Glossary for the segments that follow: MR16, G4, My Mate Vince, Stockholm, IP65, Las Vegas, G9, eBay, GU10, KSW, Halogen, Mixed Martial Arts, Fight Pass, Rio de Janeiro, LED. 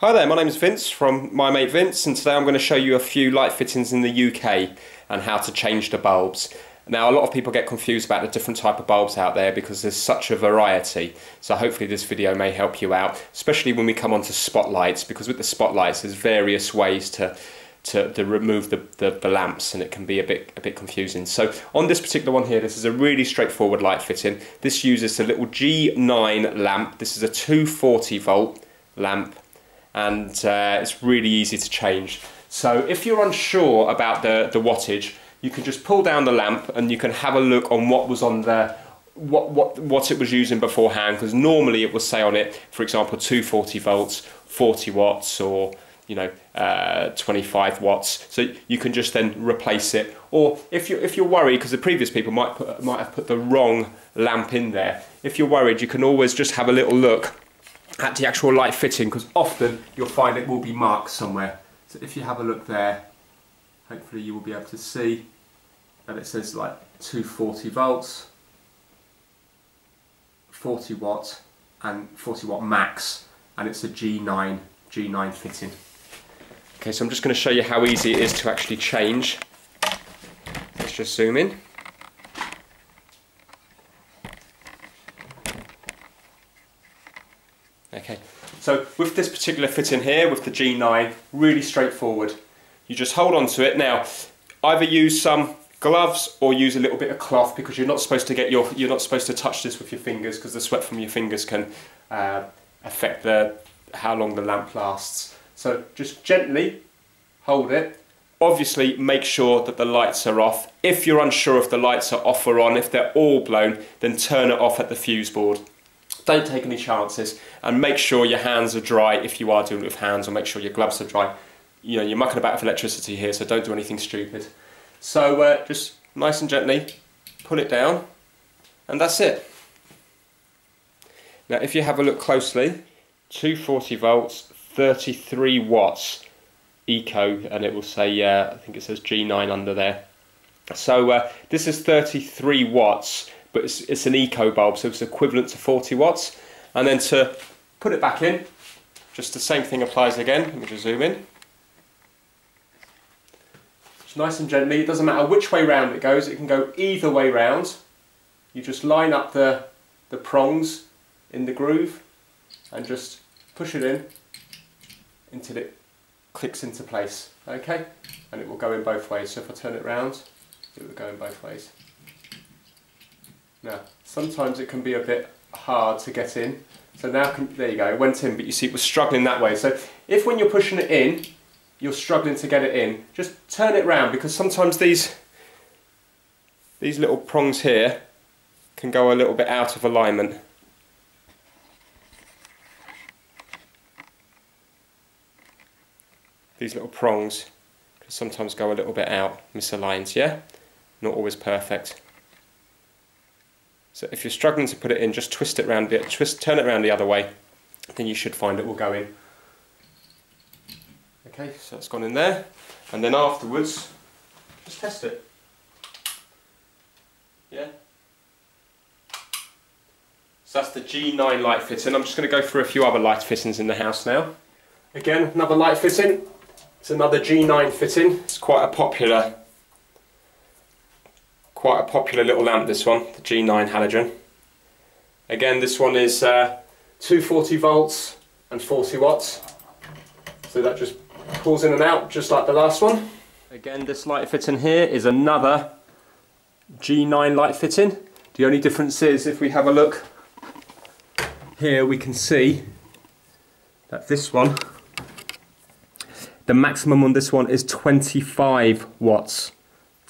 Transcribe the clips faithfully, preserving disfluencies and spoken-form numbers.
Hi there, my name is Vince from My Mate Vince, and today I'm going to show you a few light fittings in the U K and how to change the bulbs. Now, a lot of people get confused about the different type of bulbs out there because there's such a variety. So hopefully this video may help you out, especially when we come on to spotlights, because with the spotlights there's various ways to to, to remove the, the, the lamps, and it can be a bit a bit confusing. So on this particular one here, this is a really straightforward light fitting. This uses a little G nine lamp. This is a two forty volt lamp, and uh, it's really easy to change. So if you're unsure about the, the wattage, you can just pull down the lamp and you can have a look on what was on the, what, what, what it was using beforehand, because normally it will say on it, for example, two forty volts, forty watts, or you know, uh, twenty-five watts. So you can just then replace it. Or if you're, if you're worried, because the previous people might, put, might have put the wrong lamp in there, if you're worried, you can always just have a little look at the actual light fitting, because often you'll find it will be marked somewhere. So if you have a look there, hopefully you will be able to see that it says like two forty volts, forty watt, and forty watt max, and it's a G nine G nine fitting. Okay, so I'm just going to show you how easy it is to actually change. Let's just zoom in. Okay, so with this particular fitting here, with the G nine, really straightforward. You just hold on to it. Now, either use some gloves or use a little bit of cloth, because you're not supposed to get your, you're not supposed to touch this with your fingers, because the sweat from your fingers can uh, affect the how long the lamp lasts. So just gently hold it. Obviously, make sure that the lights are off. If you're unsure if the lights are off or on, if they're all blown, then turn it off at the fuse board. Don't take any chances, and make sure your hands are dry if you are doing it with hands, or make sure your gloves are dry. You know, you're mucking about with electricity here, so don't do anything stupid. So uh, just nice and gently pull it down, and that's it. Now, if you have a look closely, two forty volts, thirty-three watts, eco, and it will say, uh, I think it says G nine under there. So uh, this is thirty-three watts. But it's, it's an eco bulb, so it's equivalent to forty watts. And then to put it back in, just the same thing applies again. Let me just zoom in. Just nice and gently. It doesn't matter which way round it goes, it can go either way round. You just line up the, the prongs in the groove and just push it in until it clicks into place. Okay? And it will go in both ways. So if I turn it round, it will go in both ways. Now, sometimes it can be a bit hard to get in, so now, can, there you go, it went in, but you see it was struggling that way. So if when you're pushing it in, you're struggling to get it in, just turn it round, because sometimes these, these little prongs here can go a little bit out of alignment. These little prongs can sometimes go a little bit out, misaligned, yeah? Not always perfect. So if you're struggling to put it in, just twist it round, twist, turn it around the other way, then you should find it will go in. Okay, so that's gone in there, and then afterwards, just test it. Yeah. So that's the G nine light fitting. I'm just going to go through a few other light fittings in the house now. Again, another light fitting. It's another G nine fitting. It's quite a popular. Quite a popular little lamp, this one, the G nine halogen. Again, this one is uh, two forty volts and forty watts. So that just pulls in and out, just like the last one. Again, this light fitting here is another G nine light fitting. The only difference is, if we have a look here, we can see that this one, the maximum on this one is twenty-five watts.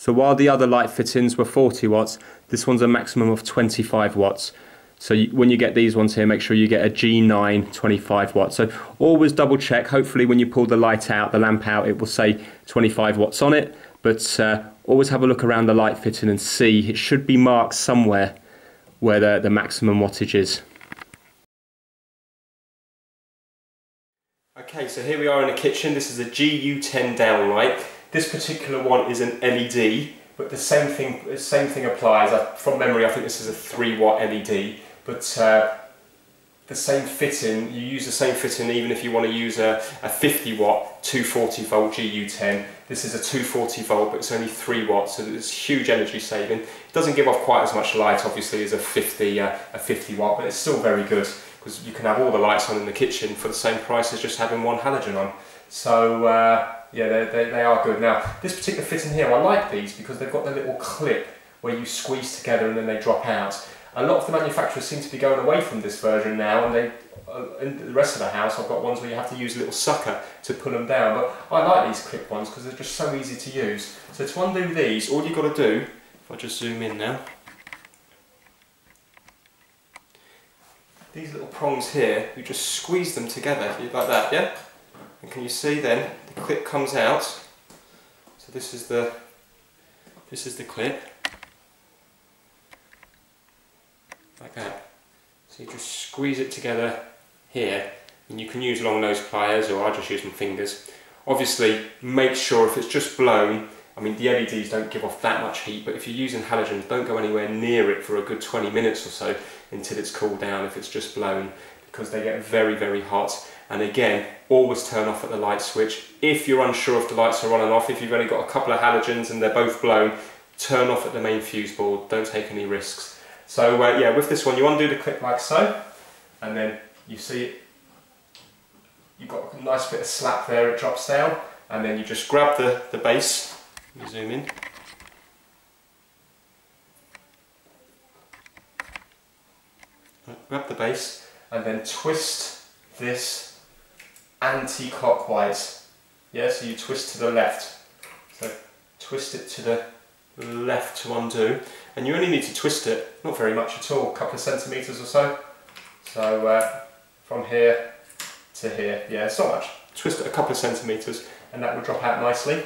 So while the other light fittings were forty watts, this one's a maximum of twenty-five watts. So you, when you get these ones here, make sure you get a G nine twenty-five watt. So always double check. Hopefully when you pull the light out, the lamp out, it will say twenty-five watts on it. But uh, always have a look around the light fitting and see. It should be marked somewhere where the, the maximum wattage is. Okay, so here we are in the kitchen. This is a G U ten downlight. This particular one is an L E D, but the same thing, the same thing applies. I, from memory, I think this is a three watt L E D, but uh, the same fitting, you use the same fitting even if you want to use a, a fifty watt two forty volt G U ten. This is a two forty volt, but it's only three watts, so it's huge energy saving. It doesn't give off quite as much light obviously as a fifty watt, but it's still very good because you can have all the lights on in the kitchen for the same price as just having one halogen on. So uh, yeah, they, they, they are good. Now this particular fitting here, I like these because they've got the little clip where you squeeze together and then they drop out. A lot of the manufacturers seem to be going away from this version now, and they, uh, in the rest of the house I've got ones where you have to use a little sucker to pull them down, but I like these clip ones because they're just so easy to use. So to undo these, all you've got to do, if I just zoom in now, these little prongs here, you just squeeze them together like that, yeah? And can you see then, the clip comes out, so this is the, this is the clip. Like that. So you just squeeze it together here, and you can use long nose pliers, or I just use my fingers. Obviously make sure if it's just blown, I mean the L E Ds don't give off that much heat, but if you're using halogens, don't go anywhere near it for a good twenty minutes or so until it's cooled down if it's just blown, because they get very very hot. And again, always turn off at the light switch. If you're unsure if the lights are on and off, if you've only got a couple of halogens and they're both blown, turn off at the main fuse board, don't take any risks. So uh, yeah, with this one you undo the clip like so, and then you see it, you've got a nice bit of slap there, it drops down, and then you just grab the, the base, let me zoom in, grab the base, and then twist this anti-clockwise, yeah, so you twist to the left, so twist it to the left to undo, and you only need to twist it, not very much at all, a couple of centimetres or so. So uh, from here to here, yeah, it's not much. Twist it a couple of centimetres and that will drop out nicely.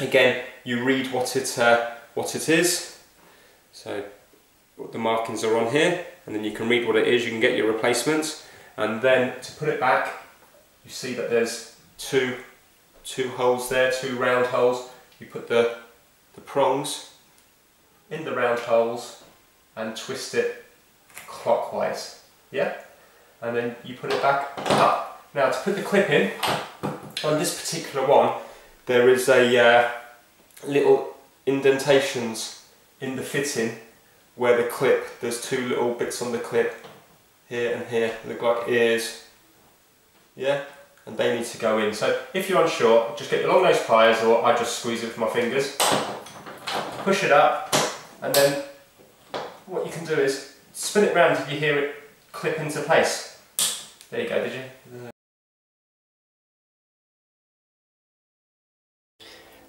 Again, you read what it, uh, what it is, so what the markings are on here, and then you can read what it is, you can get your replacement, and then to put it back, you see that there's two, two holes there, two round holes, you put the the prongs in the round holes and twist it clockwise, yeah? And then you put it back up. Now to put the clip in, on this particular one, there is a uh, little indentations in the fitting where the clip, there's two little bits on the clip, here and here, look like ears, yeah? And they need to go in. So if you're unsure, just get your long nose pliers, or I just squeeze it with my fingers, push it up, and then what you can do is spin it round if you hear it clip into place. There you go, did you?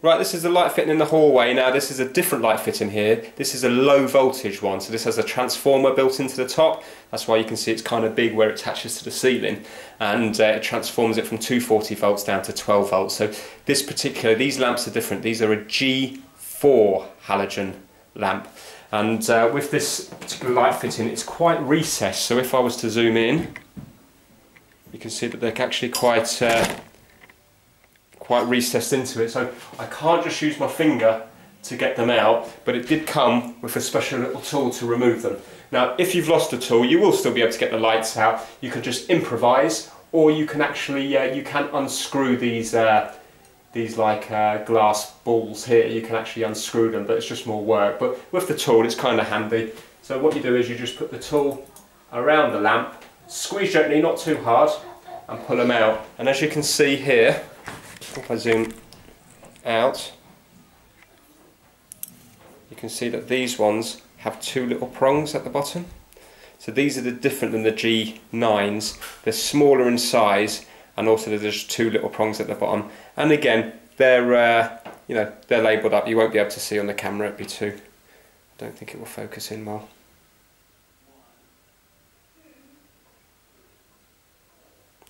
Right, this is the light fitting in the hallway. Now this is a different light fitting here. This is a low voltage one, so this has a transformer built into the top. That's why you can see it's kind of big where it attaches to the ceiling, and uh, it transforms it from two forty volts down to twelve volts. So this particular, these lamps are different. These are a G four halogen lamp, and uh, with this particular light fitting it's quite recessed, so if I was to zoom in you can see that they're actually quite uh, quite recessed into it, so I can't just use my finger to get them out, but it did come with a special little tool to remove them. Now if you've lost the tool you will still be able to get the lights out, you can just improvise, or you can actually uh, you can unscrew these uh, these like uh, glass balls here, you can actually unscrew them, but it's just more work, but with the tool it's kind of handy. So what you do is you just put the tool around the lamp, squeeze gently, not too hard, and pull them out, and as you can see here, if I zoom out, you can see that these ones have two little prongs at the bottom. So these are the different than the G nines. They're smaller in size, and also there's two little prongs at the bottom. And again, they're uh, you know, they're labelled up. You won't be able to see on the camera. It'd be too. I don't think it will focus in well.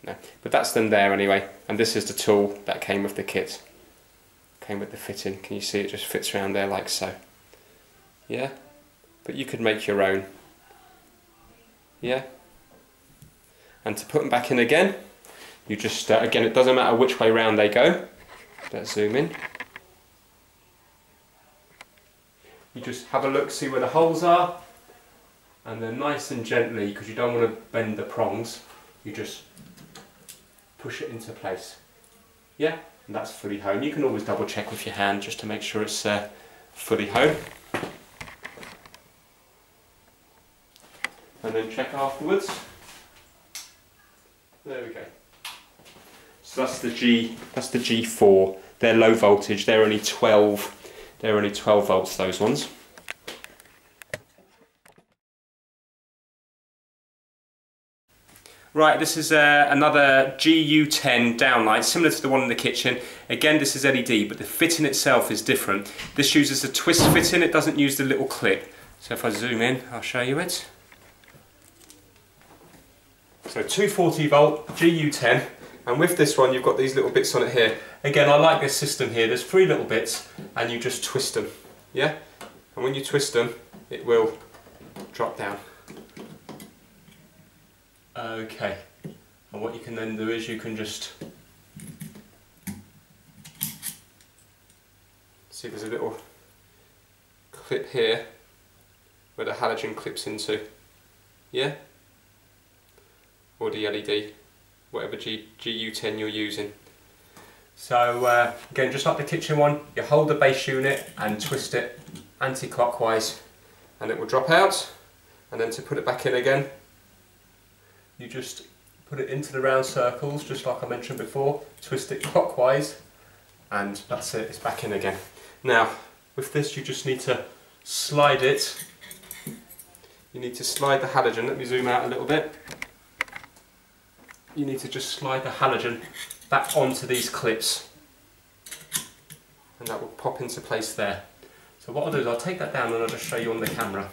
No. But that's them there anyway, and this is the tool that came with the kit, came with the fitting. Can you see it just fits around there like so? Yeah, but you could make your own. Yeah, and to put them back in again, you just uh, again, it doesn't matter which way round they go. Let's zoom in. You just have a look, see where the holes are, and then nice and gently, because you don't want to bend the prongs, you just push it into place. Yeah, and that's fully home. You can always double check with your hand just to make sure it's uh, fully home. And then check afterwards. There we go. So that's the G. That's the G four. They're low voltage. They're only twelve. They're only twelve volts. Those ones. Right. This is uh, another G U ten downlight, similar to the one in the kitchen. Again, this is L E D, but the fitting itself is different. This uses a twist fitting. It doesn't use the little clip. So if I zoom in, I'll show you it. So two forty volt G U ten, and with this one you've got these little bits on it here. Again, I like this system here. There's three little bits and you just twist them, yeah? And when you twist them, it will drop down. Okay, and what you can then do is you can just... See, there's a little clip here where the halogen clips into, yeah? Or the L E D, whatever G U ten you're using. So uh, again, just like the kitchen one, you hold the base unit and twist it anti-clockwise and it will drop out, and then to put it back in again you just put it into the round circles, just like I mentioned before, twist it clockwise and that's it, it's back in again. Now with this you just need to slide it, you need to slide the halogen, let me zoom out a little bit. You need to just slide the halogen back onto these clips and that will pop into place there. So what I'll do is I'll take that down and I'll just show you on the camera.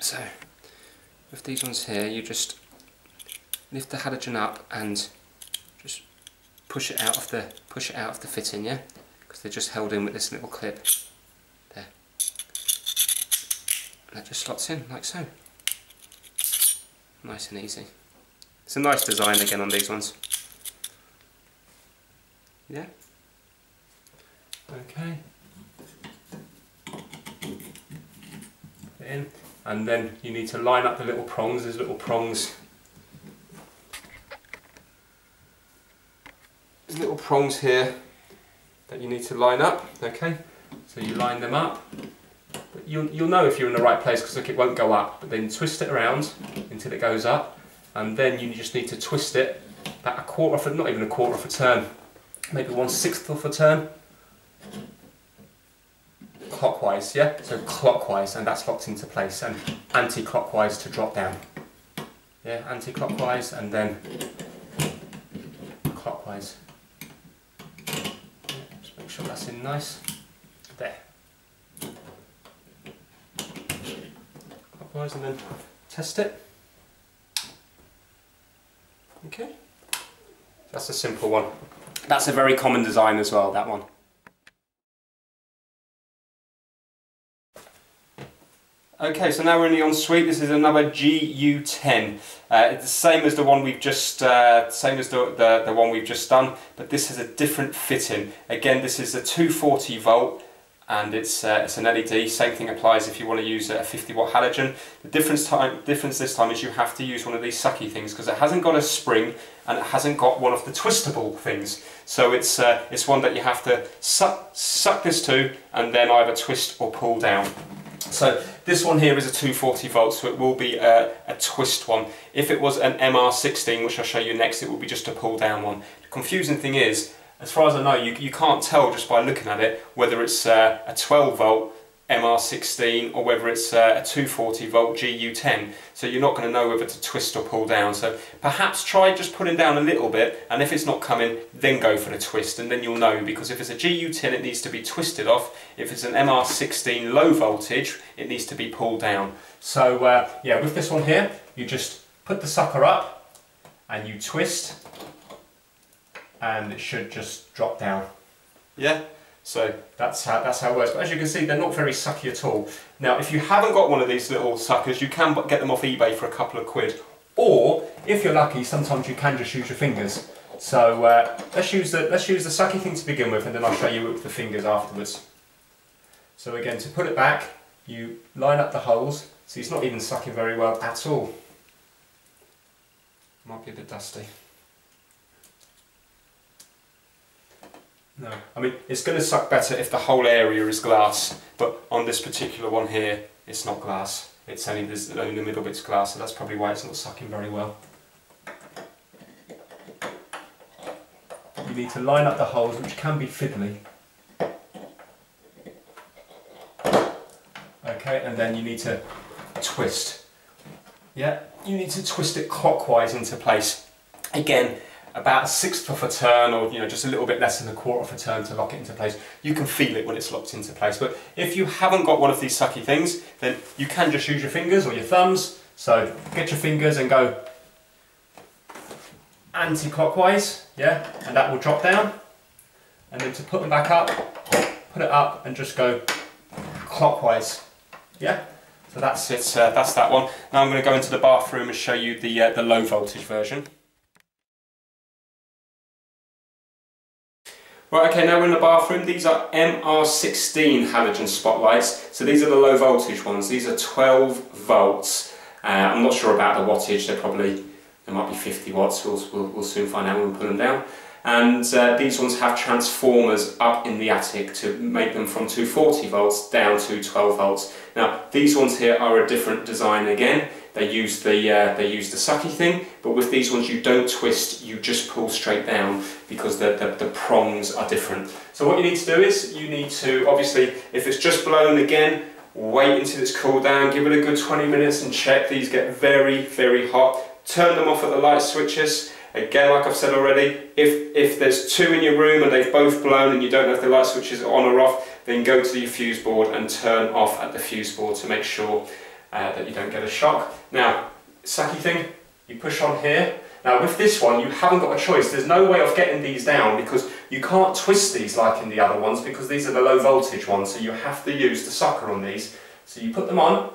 So with these ones here you just lift the halogen up and just push it out of the push it out of the fitting, yeah, because they're just held in with this little clip. That just slots in like so. Nice and easy. It's a nice design again on these ones. Yeah? Okay. Put it in. And then you need to line up the little prongs. There's little prongs. There's little prongs here that you need to line up. Okay? So you line them up. You'll, you'll know if you're in the right place because look, it won't go up, but then twist it around until it goes up, and then you just need to twist it about a quarter of a, not even a quarter of a turn, maybe one sixth of a turn, clockwise, yeah? So clockwise, and that's locked into place, and anti-clockwise to drop down. Yeah, anti-clockwise and then clockwise. Yeah, just make sure that's in nice. There. And then test it. Okay, that's a simple one. That's a very common design as well, that one. Okay, so now we're in the ensuite. This is another G U ten. Uh, it's the same as the one we've just, uh, same as the, the the one we've just done, but this has a different fitting. Again, this is a two forty volt. And it's, uh, it's an L E D, same thing applies if you want to use a fifty watt halogen. The difference, time, difference this time is you have to use one of these sucky things because it hasn't got a spring and it hasn't got one of the twistable things. So it's, uh, it's one that you have to suck, suck this to and then either twist or pull down. So this one here is a two forty volt, so it will be a, a twist one. If it was an M R sixteen, which I'll show you next, it would be just a pull down one. The confusing thing is, as far as I know, you, you can't tell just by looking at it whether it's uh, a twelve volt M R sixteen or whether it's uh, a two forty volt G U ten. So you're not going to know whether to twist or pull down. So perhaps try just pulling down a little bit, and if it's not coming, then go for the twist, and then you'll know, because if it's a G U ten, it needs to be twisted off. If it's an M R sixteen low voltage, it needs to be pulled down. So uh, yeah, with this one here, you just put the sucker up and you twist, and it should just drop down. Yeah, so that's how, that's how it works. But as you can see, they're not very sucky at all. Now, if you haven't got one of these little suckers, you can get them off eBay for a couple of quid. Or, if you're lucky, sometimes you can just use your fingers. So uh, let's use the let's use the sucky thing to begin with, and then I'll show you it with the fingers afterwards. So again, to put it back, you line up the holes. See, it's not even sucking very well at all. Might be a bit dusty. No, I mean, it's going to suck better if the whole area is glass, but on this particular one here, it's not glass. It's only, there's only the middle bit's glass, so that's probably why it's not sucking very well. You need to line up the holes, which can be fiddly. Okay, and then you need to twist. Yeah, you need to twist it clockwise into place. Again, about a sixth of a turn, or you know, just a little bit less than a quarter of a turn to lock it into place. You can feel it when it's locked into place. But if you haven't got one of these sucky things, then you can just use your fingers or your thumbs. So get your fingers and go anti-clockwise, yeah, and that will drop down. And then to put them back up, put it up and just go clockwise, yeah. So that's it. Uh, that's that one. Now I'm going to go into the bathroom and show you the uh, the low voltage version. Right, okay, now we're in the bathroom. These are M R sixteen halogen spotlights. So these are the low voltage ones. These are twelve volts. Uh, I'm not sure about the wattage. They're probably, they might be fifty watts. We'll, we'll, we'll soon find out when we put them down. And uh, these ones have transformers up in the attic to make them from two hundred forty volts down to twelve volts. Now, these ones here are a different design again. They use the uh, they use the sucky thing, but with these ones you don't twist, you just pull straight down because the, the, the prongs are different. So what you need to do is, you need to, obviously, if it's just blown again, wait until it's cooled down, give it a good twenty minutes and check. These get very, very hot. Turn them off at the light switches. Again, like I've said already, if, if there's two in your room and they've both blown and you don't know if the light switches are on or off, then go to your fuse board and turn off at the fuse board to make sure Uh, that you don't get a shock. Now, sucky thing, you push on here. Now with this one, you haven't got a choice. There's no way of getting these down because you can't twist these like in the other ones because these are the low voltage ones, so you have to use the sucker on these. So you put them on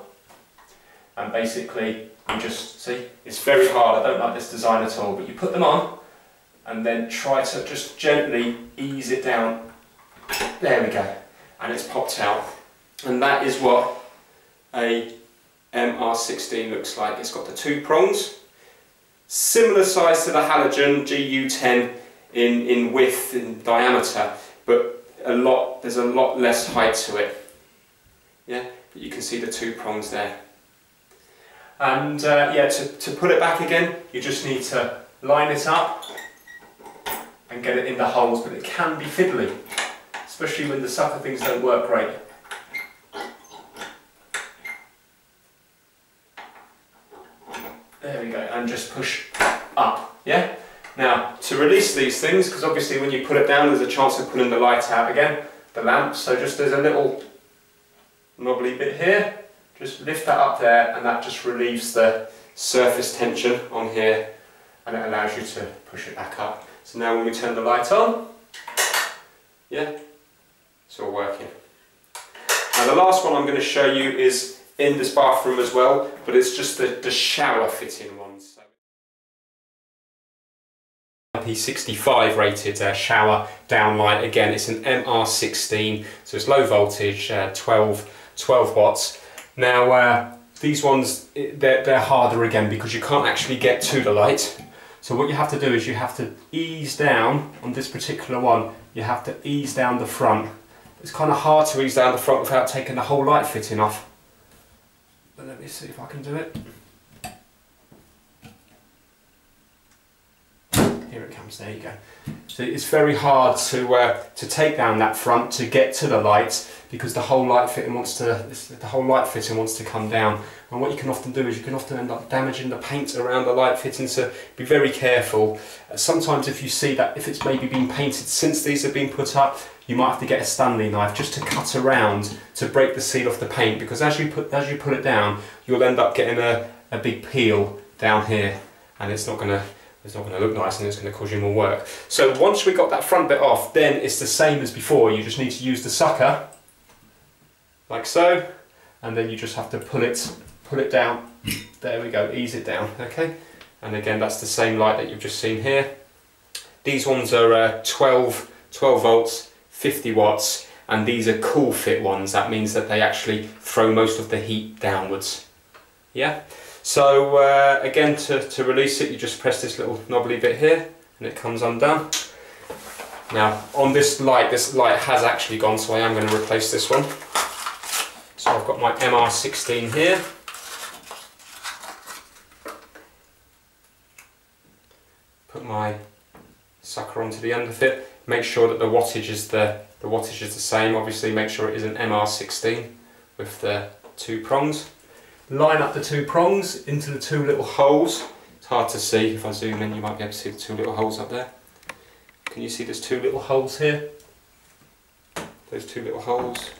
and basically you just, see, it's very hard, I don't like this design at all, but you put them on and then try to just gently ease it down. There we go. And it's popped out. And that is what a M R sixteen looks like. It's got the two prongs, similar size to the halogen G U ten in, in width and diameter, but a lot, there's a lot less height to it. Yeah, but you can see the two prongs there. And uh, yeah, to, to put it back again, you just need to line it up and get it in the holes, but it can be fiddly, especially when the sucker things don't work right. There we go, and just push up, yeah? Now, to release these things, because obviously when you put it down, there's a chance of pulling the light out again, the lamp, so just there's a little knobbly bit here, just lift that up there, and that just relieves the surface tension on here, and it allows you to push it back up. So now when we turn the light on, yeah, it's all working. Now the last one I'm going to show you is in this bathroom as well, but it's just the, the shower fitting ones. I P sixty-five rated uh, shower downlight. Again, it's an M R sixteen, so it's low voltage, uh, twelve watts. Now uh, these ones, they're, they're harder again because you can't actually get to the light. So what you have to do is you have to ease down on this particular one. You have to ease down the front. It's kind of hard to ease down the front without taking the whole light fitting off. Let me see if I can do it. Here it comes, there you go. So it's very hard to uh, to take down that front to get to the light because the whole light fitting wants to the whole light fitting wants to come down. And what you can often do is you can often end up damaging the paint around the light fitting, so be very careful. Uh, sometimes if you see that, if it's maybe been painted since these have been put up, you might have to get a Stanley knife just to cut around to break the seal off the paint, because as you put as you put it down, you'll end up getting a, a big peel down here, and it's not gonna it's not gonna look nice, and it's gonna cause you more work. So once we got that front bit off, then it's the same as before. You just need to use the sucker like so, and then you just have to pull it pull it down. There we go, ease it down, okay? And again, that's the same light that you've just seen here. These ones are uh, twelve volts, fifty watts, and these are cool fit ones. That means that they actually throw most of the heat downwards. Yeah. So uh, again, to, to release it, you just press this little knobbly bit here and it comes undone. Now on this light, this light has actually gone, so I am going to replace this one. So I've got my M R sixteen here. Put my sucker onto the underfit. Make sure that the wattage is the, the wattage is the same. Obviously make sure it is an M R sixteen with the two prongs. Line up the two prongs into the two little holes. It's hard to see. If I zoom in, you might be able to see the two little holes up there. Can you see there's two little holes here? Those two little holes.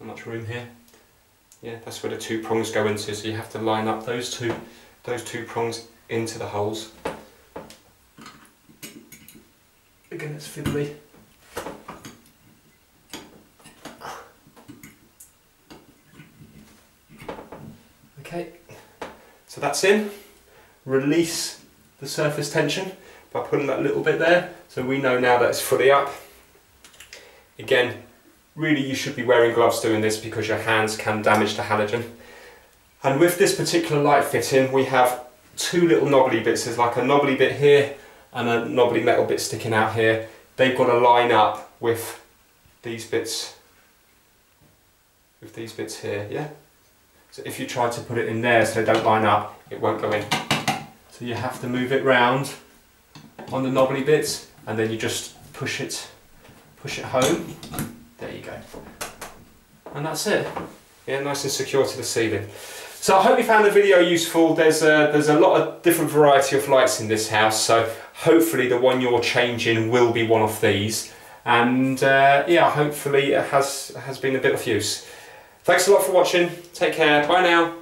Not much room here. Yeah, that's where the two prongs go into. So you have to line up those two, those two prongs into the holes. Again, it's fiddly. So that's in. Release the surface tension by putting that little bit there, so we know now that it's fully up. Again, really you should be wearing gloves doing this because your hands can damage the halogen. And with this particular light fitting, we have two little knobbly bits. There's like a knobbly bit here and a knobbly metal bit sticking out here. They've got to line up with these bits, with these bits here, yeah? So if you try to put it in there so they don't line up, it won't go in. So you have to move it round on the knobbly bits and then you just push it, push it home. There you go. And that's it. Yeah, nice and secure to the ceiling. So I hope you found the video useful. There's a, there's a lot of different variety of lights in this house, so hopefully the one you're changing will be one of these. And uh, yeah, hopefully it has, has been a bit of use. Thanks a lot for watching, take care, bye now.